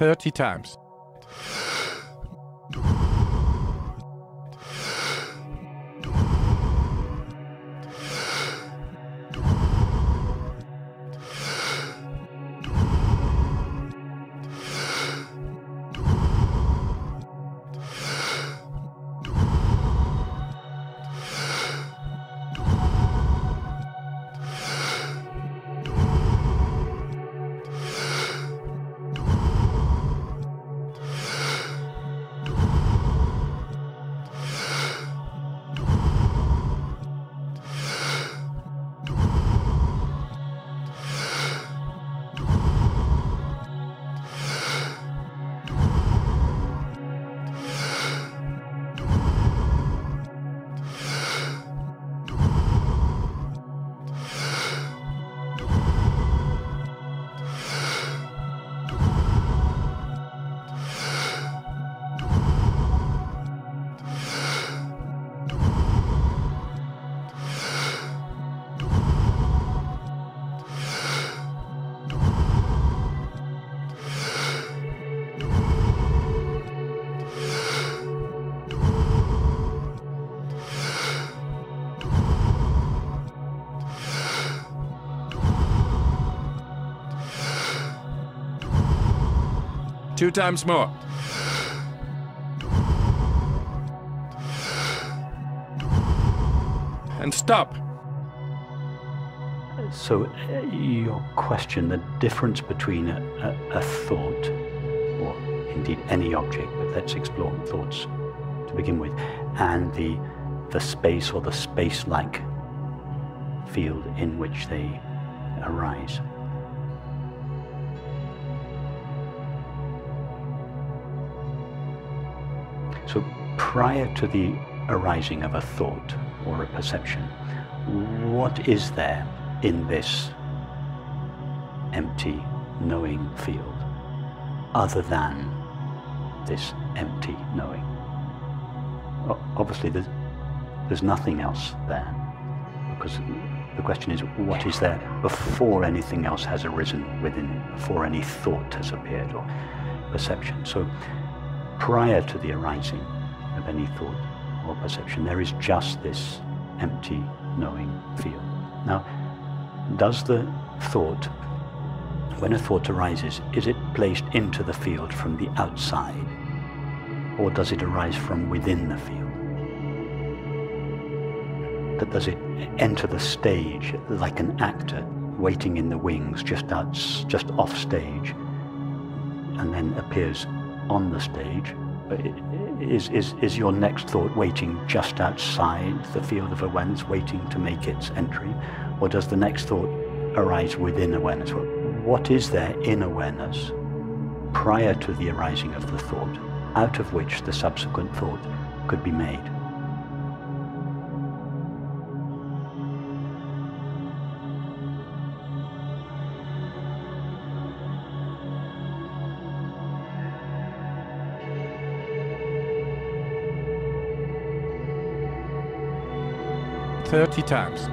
30 times. Two times more. And stop. So your question, the difference between a thought, or indeed any object, but let's explore thoughts to begin with, and the space or the space-like field in which they arise. So prior to the arising of a thought or a perception, what is there in this empty knowing field other than this empty knowing? Obviously there's nothing else there, because the question is, what is there before anything else has arisen within it, before any thought has appeared or perception? So prior to the arising of any thought or perception, there is just this empty knowing field. Now, does the thought, when a thought arises, is it placed into the field from the outside, or does it arise from within the field? But does it enter the stage like an actor waiting in the wings just off stage, and then appears on the stage? Is your next thought waiting just outside the field of awareness, waiting to make its entry? Or does the next thought arise within awareness? What is there in awareness prior to the arising of the thought, out of which the subsequent thought could be made? Times.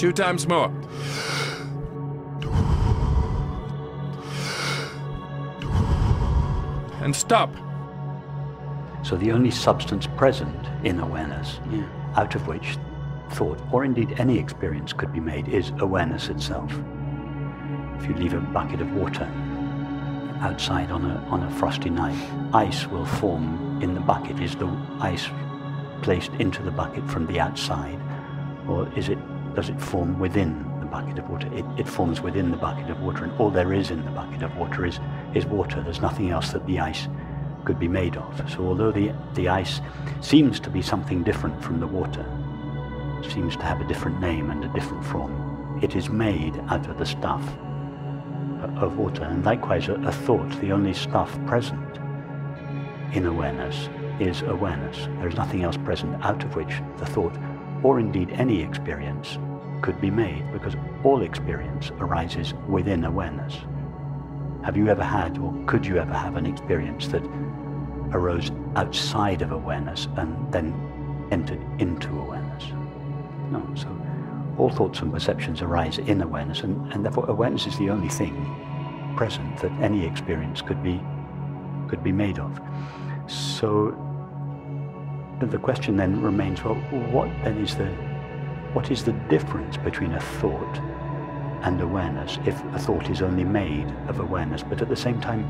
Two times more. And stop. So the only substance present in awareness, out of which thought, or indeed any experience could be made, is awareness itself. If you leave a bucket of water outside on a frosty night, ice will form in the bucket. Is the ice placed into the bucket from the outside, or does it form within the bucket of water? It forms within the bucket of water, and all there is in the bucket of water is water. There's nothing else that the ice could be made of. So although the ice seems to be something different from the water, seems to have a different name and a different form, it is made out of the stuff of water. And likewise, a thought, the only stuff present in awareness is awareness. There is nothing else present out of which the thought, or indeed any experience, could be made, because all experience arises within awareness. Have you ever had, or could you ever have, an experience that arose outside of awareness and then entered into awareness? No. So all thoughts and perceptions arise in awareness, and therefore awareness is the only thing present that any experience could be made of. So the question then remains, well, what is the difference between a thought and awareness, if a thought is only made of awareness? But at the same time,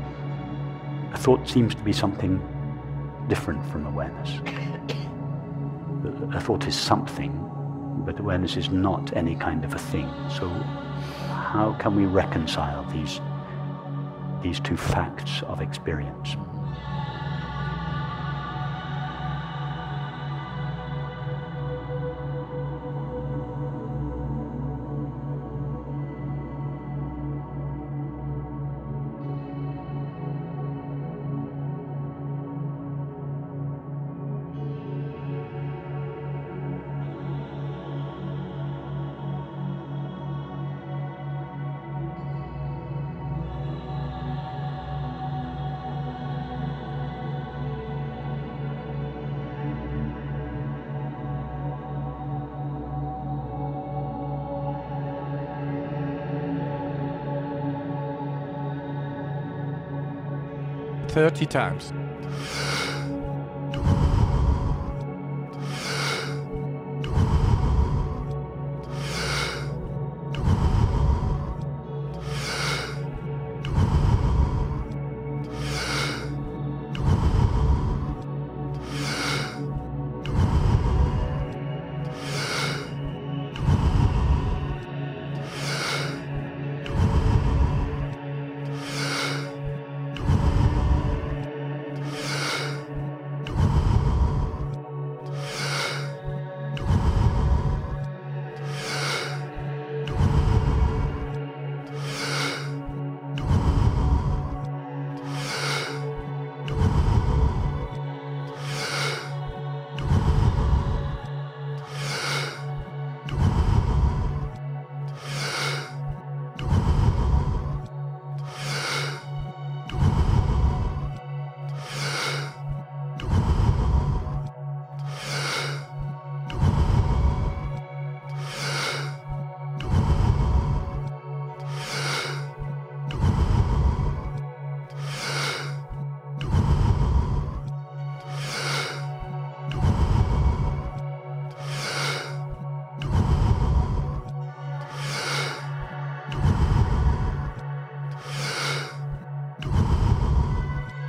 a thought seems to be something different from awareness. A thought is something, but awareness is not any kind of a thing. So how can we reconcile these two facts of experience? Times.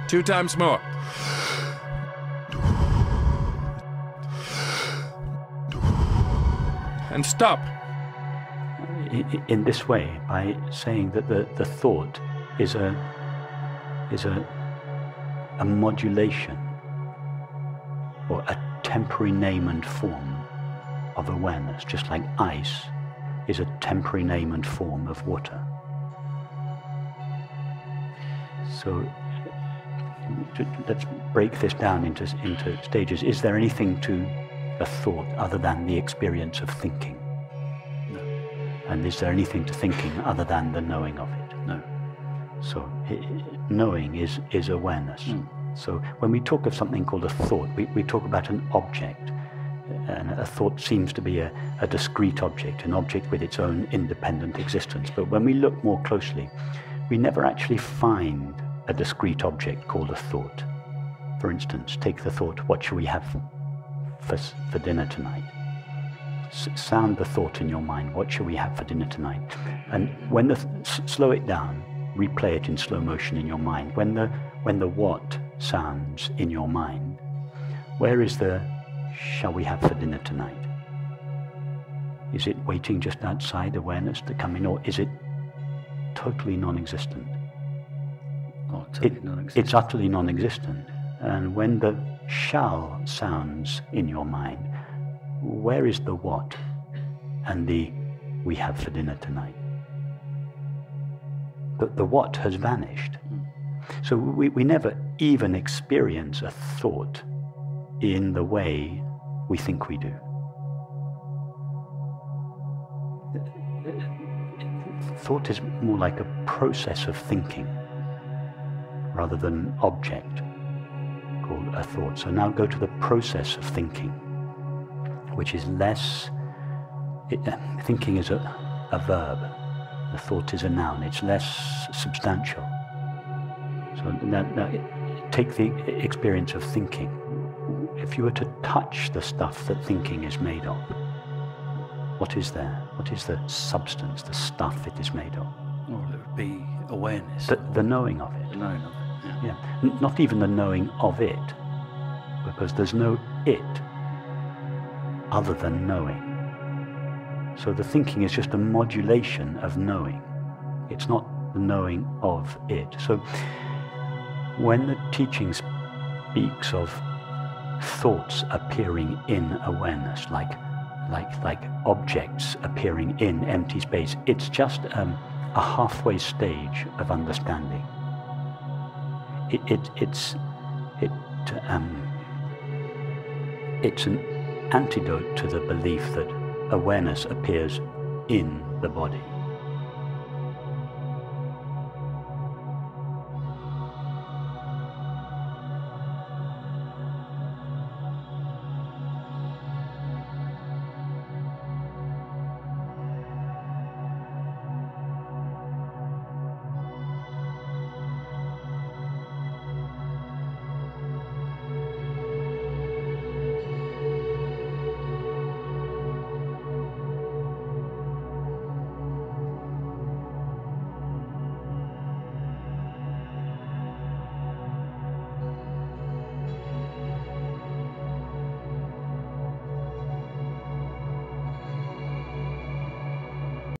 Two times more. And stop. In this way, by saying that the thought is a modulation, or a temporary name and form of awareness, just like ice is a temporary name and form of water. So let's break this down into stages. Is there anything to a thought other than the experience of thinking? No. And is there anything to thinking other than the knowing of it? No. So knowing is awareness. So when we talk of something called a thought, we talk about an object. a thought seems to be a discrete object, an object with its own independent existence. But when we look more closely, we never actually find a discrete object called a thought. For instance, take the thought, what shall we have for dinner tonight? Sound the thought in your mind, what shall we have for dinner tonight? And when slow it down, replay it in slow motion in your mind. When the what sounds in your mind, where is the shall we have for dinner tonight? Is it waiting just outside awareness to come in, or is it totally non-existent? Oh, it's utterly non-existent. And when the shall sounds in your mind, where is the what and the we have for dinner tonight? The what has vanished. So we never even experience a thought in the way we think we do. Thought is more like a process of thinking rather than an object called a thought. So now go to the process of thinking, which is less... thinking is a verb. The thought is a noun. It's less substantial. So now take the experience of thinking. If you were to touch the stuff that thinking is made of, what is there? What is the substance, the stuff it is made of? Well, it would be awareness. The knowing of it. The knowing of it, yeah. Not even the knowing of it, because there's no it other than knowing. So the thinking is just a modulation of knowing. It's not the knowing of it. So when the teaching speaks of thoughts appearing in awareness, like objects appearing in empty space, it's just a halfway stage of understanding. It's an antidote to the belief that awareness appears in the body.